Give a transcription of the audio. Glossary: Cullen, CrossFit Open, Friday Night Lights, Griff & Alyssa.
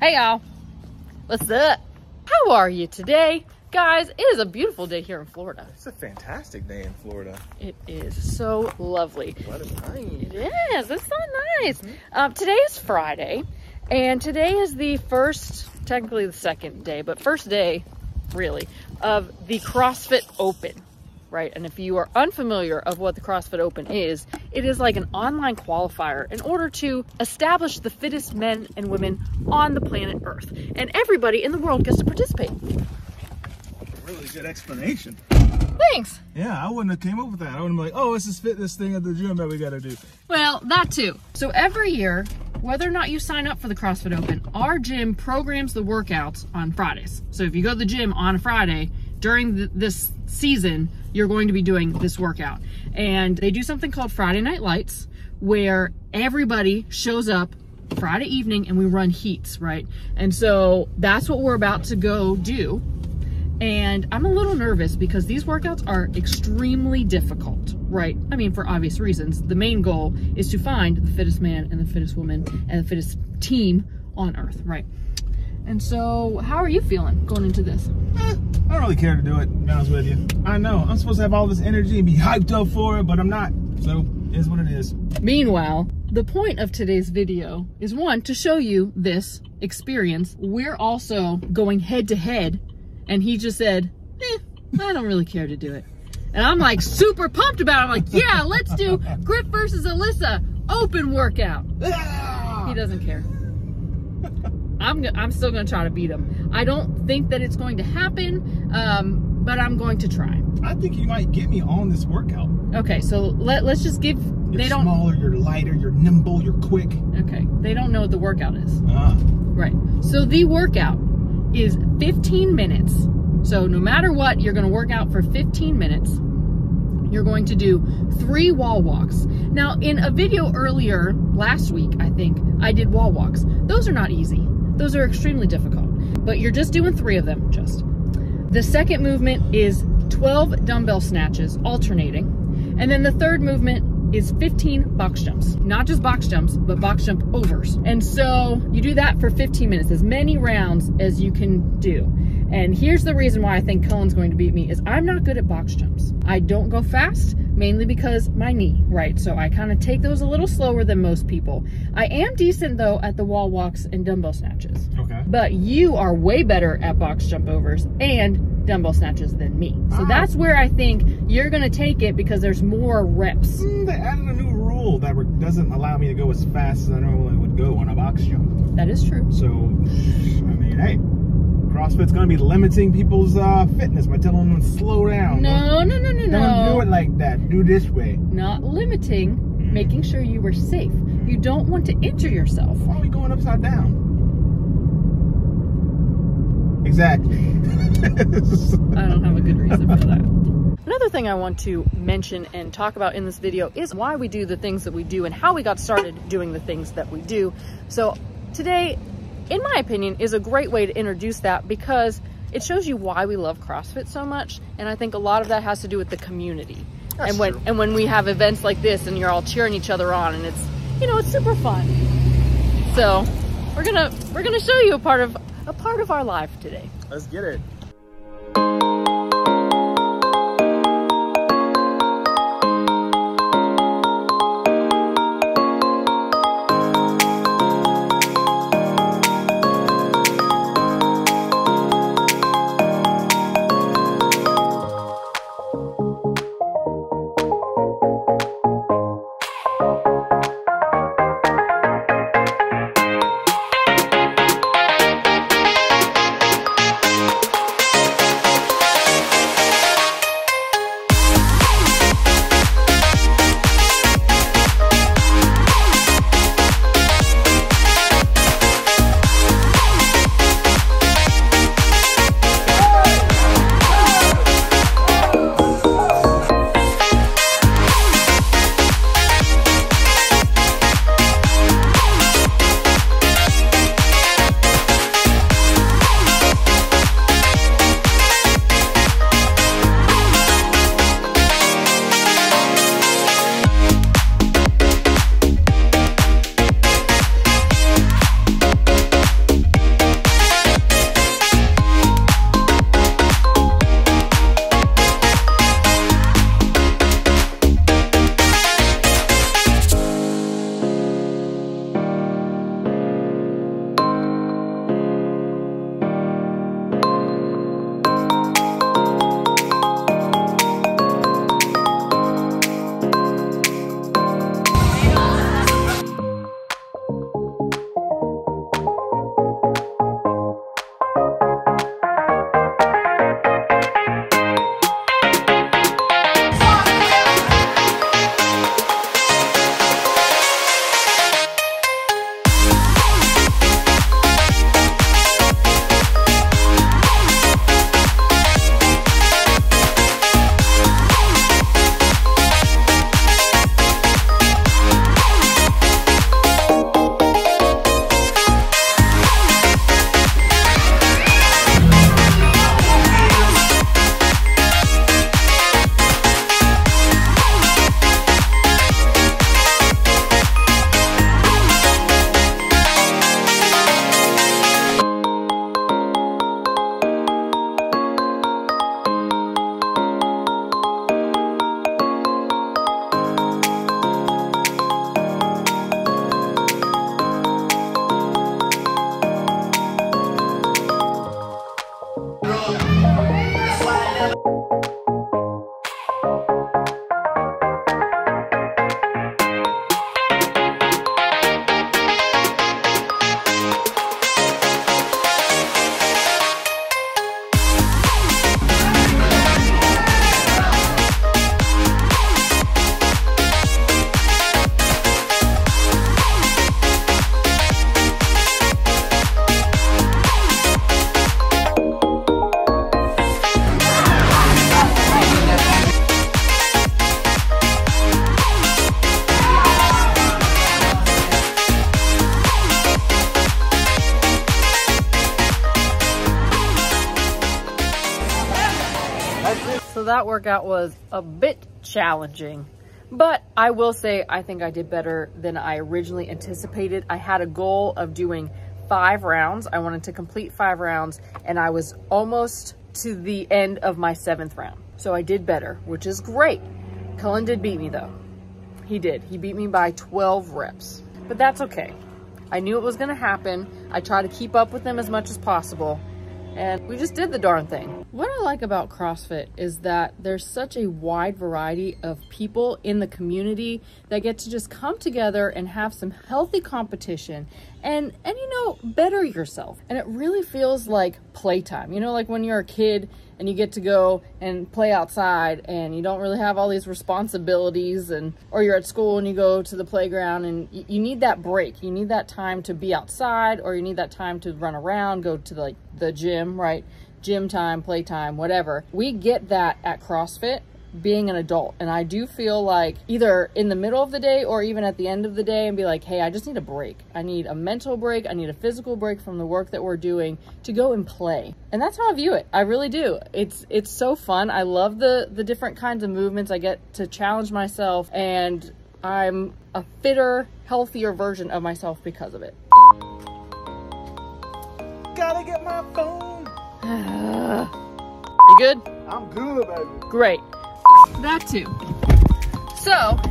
Hey y'all, what's up? How are you today? Guys, it is a beautiful day here in Florida. It's a fantastic day in Florida. It is so lovely. What a night. It is, it's so nice. Today is Friday, and today is the first, technically the second day, but first day, really, of the CrossFit Open, right? And if you are unfamiliar of what the CrossFit Open is, it is like an online qualifier in order to establish the fittest men and women on the planet Earth. And everybody in the world gets to participate. Really good explanation. Thanks. Yeah, I wouldn't have came up with that. I would have been like, oh, it's this fitness thing at the gym that we got to do. Well, that too. So every year, whether or not you sign up for the CrossFit Open, our gym programs the workouts on Fridays. So if you go to the gym on a Friday during this season, you're going to be doing this workout. And they do something called Friday Night Lights, where everybody shows up Friday evening and we run heats, right? And so that's what we're about to go do. And I'm a little nervous because these workouts are extremely difficult, right? I mean, for obvious reasons. The main goal is to find the fittest man and the fittest woman and the fittest team on Earth, right? And so, how are you feeling going into this? I don't really care to do it, to be honest with you. I know, I'm supposed to have all this energy and be hyped up for it, but I'm not. So, it is what it is. Meanwhile, the point of today's video is, one, to show you this experience. We're also going head to head. And he just said, I don't really care to do it. And I'm like super pumped about it. I'm like, yeah, let's do Griff versus Alyssa open workout. He doesn't care. I'm still gonna try to beat him. I don't think that it's going to happen, but I'm going to try. I think you might get me on this workout. Okay, so let's just give, you're smaller, you're lighter, you're nimble, you're quick. Okay, they don't know what the workout is. Right, so the workout is 15 minutes. So no matter what, you're gonna work out for 15 minutes. You're going to do 3 wall walks. Now, in a video earlier last week, I think, I did wall walks. Those are not easy. Those are extremely difficult, but you're just doing 3 of them, just. The second movement is 12 dumbbell snatches, alternating. And then the third movement is 15 box jumps. Not just box jumps, but box jump overs. And so you do that for 15 minutes, as many rounds as you can do. And here's the reason why I think Cullen's going to beat me is I'm not good at box jumps. I don't go fast, mainly because my knee, right? So I kind of take those a little slower than most people. I am decent though at the wall walks and dumbbell snatches. Okay. But you are way better at box jump overs and dumbbell snatches than me. So that's where I think you're gonna take it because there's more reps. They added a new rule that doesn't allow me to go as fast as I normally would go on a box jump. That is true. So, I mean, hey. CrossFit's gonna be limiting people's fitness by telling them to slow down. No. Don't do it like that. Do this way. Not limiting, making sure you were safe. You don't want to injure yourself. Why are we going upside down? Exactly. I don't have a good reason for that. Another thing I want to mention and talk about in this video is why we do the things that we do and how we got started doing the things that we do. So today, in my opinion, is a great way to introduce that because it shows you why we love CrossFit so much. And I think a lot of that has to do with the community. That's true. And when we have events like this and you're all cheering each other on and it's, you know, it's super fun. So we're gonna show you a part of our life today. Let's get it. So that workout was a bit challenging, but I will say I think I did better than I originally anticipated. I had a goal of doing 5 rounds. I wanted to complete 5 rounds, and I was almost to the end of my 7th round. So I did better, which is great. Cullen did beat me though. He did. He beat me by 12 reps, but that's okay. I knew it was gonna happen. I try to keep up with them as much as possible, and we just did the darn thing. What I like about CrossFit is that there's such a wide variety of people in the community that get to just come together and have some healthy competition and you know, better yourself. And it really feels like playtime. You know, like when you're a kid and you get to go and play outside and you don't really have all these responsibilities, and or you're at school and you go to the playground and you need that break. You need that time to be outside, or you need that time to run around, go to like the gym, right? Gym time, play time, whatever. We get that at CrossFit being an adult. And I do feel like either in the middle of the day or even at the end of the day and be like, hey, I just need a break. I need a mental break. I need a physical break from the work that we're doing to go and play. And that's how I view it. I really do. It's so fun. I love the different kinds of movements. I get to challenge myself, and I'm a fitter, healthier version of myself because of it. Gotta get my phone. You good? I'm good, baby. Great. That too. So